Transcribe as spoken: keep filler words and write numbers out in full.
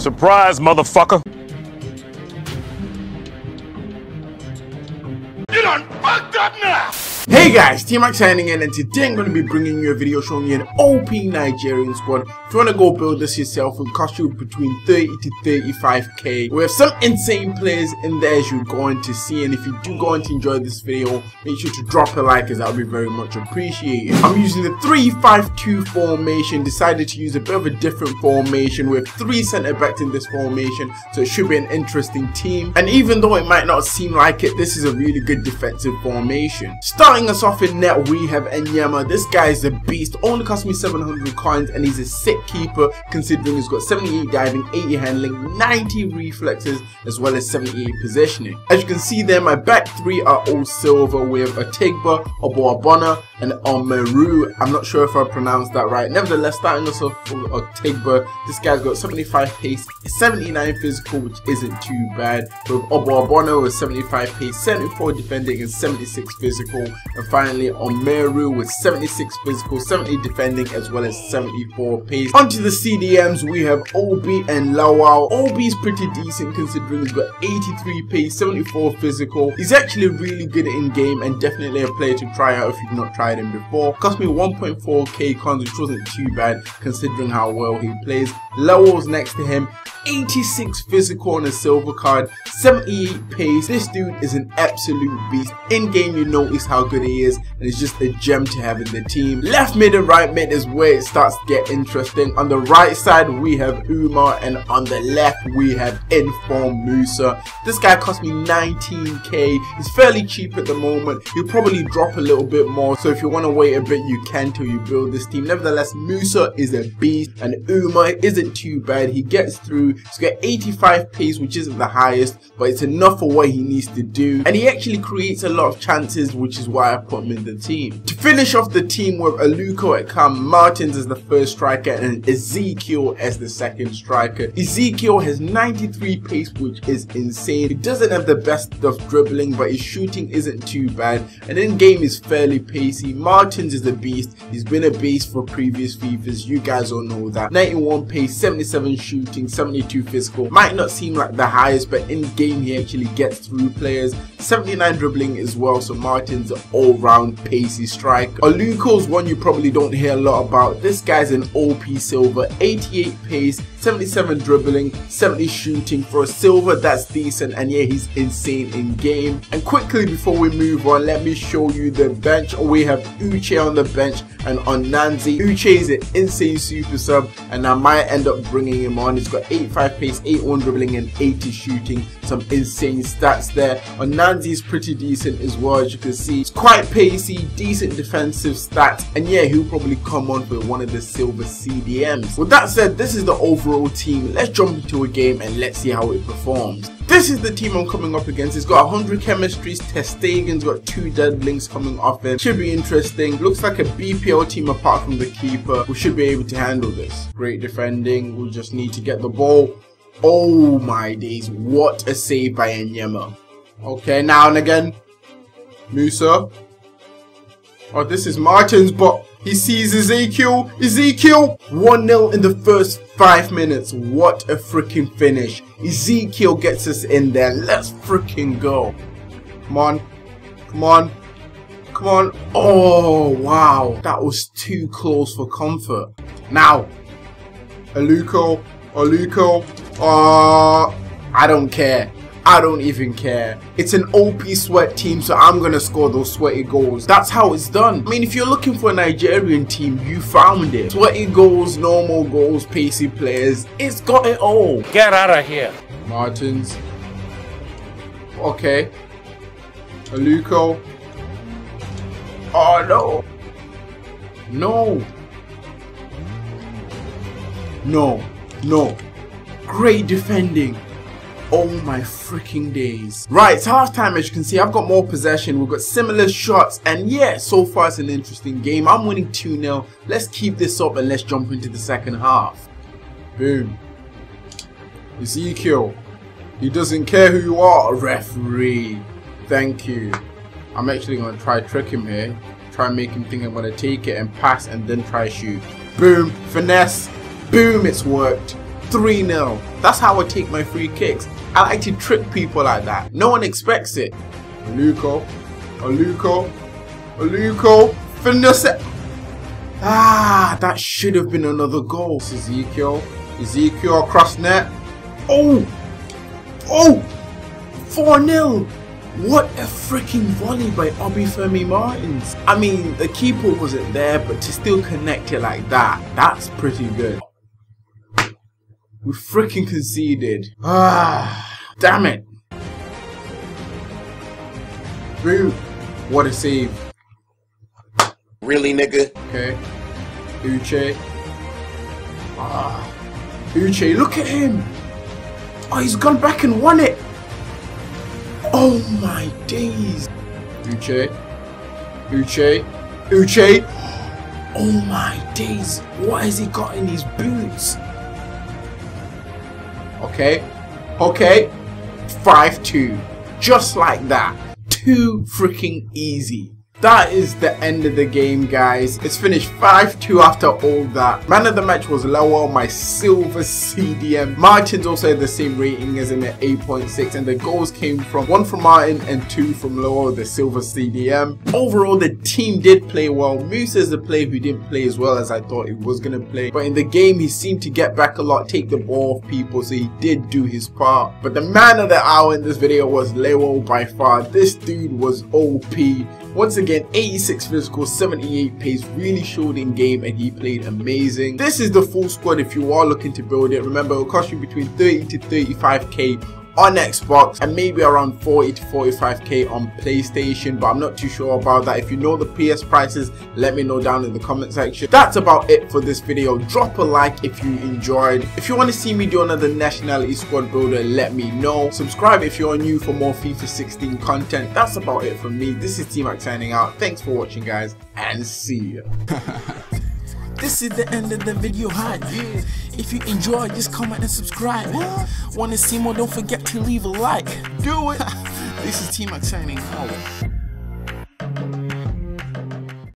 Surprise, motherfucker! You done fucked up now! Hey guys, Team Max signing in, and today I'm going to be bringing you a video showing you an O P Nigerian squad. If you want to go build this yourself, it'll cost you between thirty to thirty-five K. We have some insane players in there as you're going to see, and if you do go on to enjoy this video, make sure to drop a like as that will be very much appreciated. I'm using the three five two formation, decided to use a bit of a different formation. We have three centre backs in this formation, so it should be an interesting team. And even though it might not seem like it, this is a really good defensive formation. Start Starting us off in net, we have Enyeama. This guy is a beast, only cost me seven hundred coins, and he's a sick keeper considering he's got seventy-eight diving, eighty handling, ninety reflexes, as well as seventy-eight positioning. As you can see there, my back three are all silver with Otigba, Oboabona, and Omeru. I'm not sure if I pronounced that right. Nevertheless, starting us off with Otigba, this guy's got seventy-five pace, seventy-nine physical, which isn't too bad, with Oboabona with seventy-five pace, seventy-four defending, and seventy-six physical. And finally, Omeru with seventy-six physical, seventy defending, as well as seventy-four pace. Onto the C D Ms, we have Obi and Lawal. Obi's pretty decent considering he's got eighty-three pace, seventy-four physical. He's actually really good in game and definitely a player to try out if you've not tried him before. Cost me one point four K coins, which wasn't too bad considering how well he plays. Lawal's next to him. eighty-six physical on a silver card, seventy-eight pace. This dude is an absolute beast. In game, you notice how good he is, and it's just a gem to have in the team. Left mid and right mid is where it starts to get interesting. On the right side, we have Umar, and on the left, we have Inform Musa. This guy cost me nineteen K. He's fairly cheap at the moment. He'll probably drop a little bit more, so if you want to wait a bit, you can till you build this team. Nevertheless, Musa is a beast, and Umar isn't too bad. He gets through. He's got eighty-five pace, which isn't the highest, but it's enough for what he needs to do, and he actually creates a lot of chances, which is why I put him in the team. To finish off the team with Aluko at Cam, Martins as the first striker, and Ezekiel as the second striker. Ezekiel has ninety-three pace, which is insane. He doesn't have the best of dribbling, but his shooting isn't too bad, and in game is fairly pacey. Martins is a beast. He's been a beast for previous FIFAs. You guys all know that. ninety-one pace, seventy-seven shooting, seventy-two physical. Might not seem like the highest, but in game he actually gets through players. seventy-nine dribbling as well, so Martin's an all-round pacey striker. Aluko's one you probably don't hear a lot about. This guy's an O P silver, eighty-eight pace, seventy-seven dribbling, seventy shooting. For a silver, that's decent, and yeah, he's insane in game. And quickly before we move on, let me show you the bench. We have Uche on the bench and Onanzi. Uche is an insane super sub, and I might end up bringing him on. He's got eighty-five pace, eighty-one dribbling, and eighty shooting. Some insane stats there. Onanzi's pretty decent as well, as you can see. It's quite pacey, decent defensive stats, and yeah, he'll probably come on with one of the silver C D Ms. With that said, this is the overall team. Let's jump into a game and let's see how it performs. This is the team I'm coming up against. It's got one hundred chemistries, Testagen's got two deadlings coming off him. Should be interesting. Looks like a B P L team apart from the keeper. We should be able to handle this. Great defending. We'll just need to get the ball. Oh my days. What a save by Enyeama. Okay, now and again. Musa. Oh, this is Martins, but he sees Ezekiel. Ezekiel! one nil in the first five minutes. What a freaking finish. Ezekiel gets us in there. Let's freaking go. Come on. Come on. Come on. Oh, wow. That was too close for comfort. Now. Aluko. Aluko. Uh, I don't care. I don't even care. It's an O P sweat team, so I'm going to score those sweaty goals. That's how it's done. I mean, if you're looking for a Nigerian team, you found it. Sweaty goals, normal goals, pacey players. It's got it all. Get out of here. Martins. Okay. Aluko. Oh, no. No. No. No. Great defending. Oh my freaking days. Right, it's half time. As you can see, I've got more possession. We've got similar shots, and yeah, so far it's an interesting game. I'm winning two nil. Let's keep this up and let's jump into the second half. Boom. Ezekiel. He doesn't care who you are, referee. Thank you. I'm actually going to try trick him here. Try and make him think I'm going to take it and pass and then try shoot. Boom. Finesse. Boom. It's worked. three nil. That's how I take my free kicks. I like to trick people like that. No one expects it. Aluko, Aluko, Aluko, finesse it. Ah, that should have been another goal. It's Ezekiel, Ezekiel, cross net. Oh, oh, four nil. What a freaking volley by Obi Fermi Martins. I mean, the keeper wasn't there, but to still connect it like that, that's pretty good. We freaking conceded. Ah, damn it. Boo. What a save. Really, nigga? Okay. Uche. Ah. Uche, look at him. Oh, he's gone back and won it. Oh my days. Uche. Uche. Uche. Oh my days. What has he got in his boots? Okay. Okay. five two. Just like that. Too freaking easy. That is the end of the game, guys. It's finished five two after all that. Man of the match was Lawal, my silver C D M. Martins also had the same rating as him at eight point six, and the goals came from one from Martin and two from Lawal, the silver C D M. Overall, the team did play well. Musa is the player who didn't play as well as I thought he was going to play. But in the game, he seemed to get back a lot, take the ball off people, so he did do his part. But the man of the hour in this video was Lawal by far. This dude was O P. Once again, eighty-six physical, seventy-eight pace, really showed in game, and he played amazing. This is the full squad if you are looking to build it. Remember, it will cost you between thirty to thirty-five K on Xbox and maybe around forty to forty-five K on PlayStation, but I'm not too sure about that. If you know the P S prices, let me know down in the comment section. That's about it for this video. Drop a like if you enjoyed. If you want to see me do another nationality squad builder, let me know. Subscribe if you're new for more FIFA sixteen content. That's about it from me. This is T Mac signing out. Thanks for watching, guys, and see ya. This is the end of the video hype. Yeah. If you enjoyed, just comment and subscribe. Want to see more? Don't forget to leave a like. Do it. This is T Mac signing out.